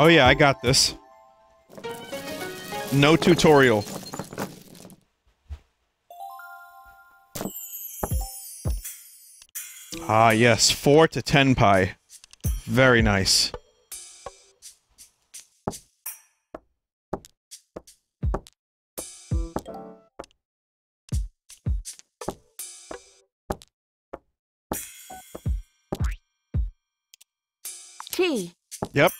Oh yeah, I got this. No tutorial. Ah yes, 4 to tenpai. Very nice. Tea. Yep.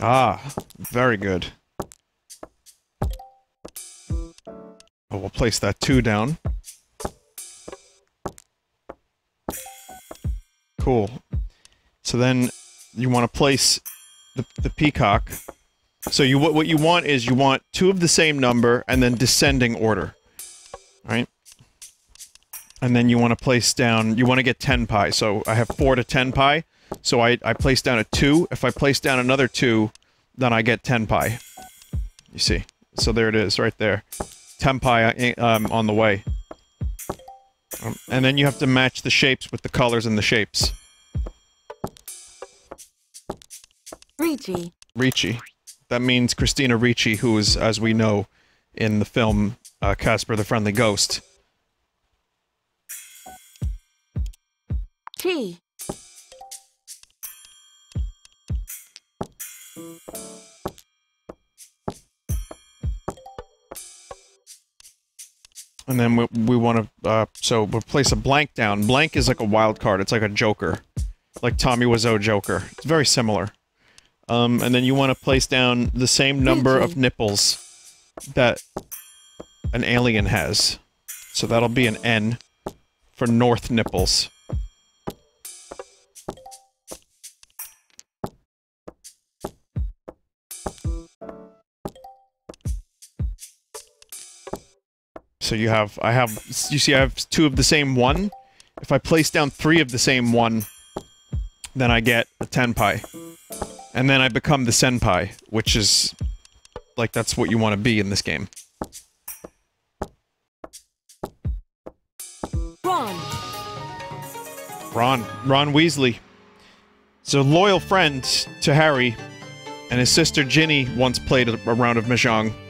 Ah, very good. Oh, we'll place that 2 down. Cool. So then you want to place the peacock. So you what you want is you want 2 of the same number and then descending order. All right? And then you want to place down, you want to get tenpai. So I have 4 to tenpai. So I place down a 2. If I place down another 2, then I get tenpai. You see? So there it is, right there. Tenpai on the way. And then you have to match the shapes with the colors and the shapes. Ricci. Ricci. That means Christina Ricci, who is, as we know, in the film Casper the Friendly Ghost. Tea. And then we want to, so we'll place a blank down. Blank is like a wild card. It's like a Joker. Like Tommy Wiseau Joker. It's very similar. And then you want to place down the same number of nipples that an alien has. So that'll be an N for north nipples. So you have, you see I have 2 of the same 1. If I place down 3 of the same 1, then I get a tenpai. And then I become the senpai, which is, like, that's what you want to be in this game. Ron Weasley. He's a loyal friend to Harry, and his sister Ginny once played a round of Mahjong.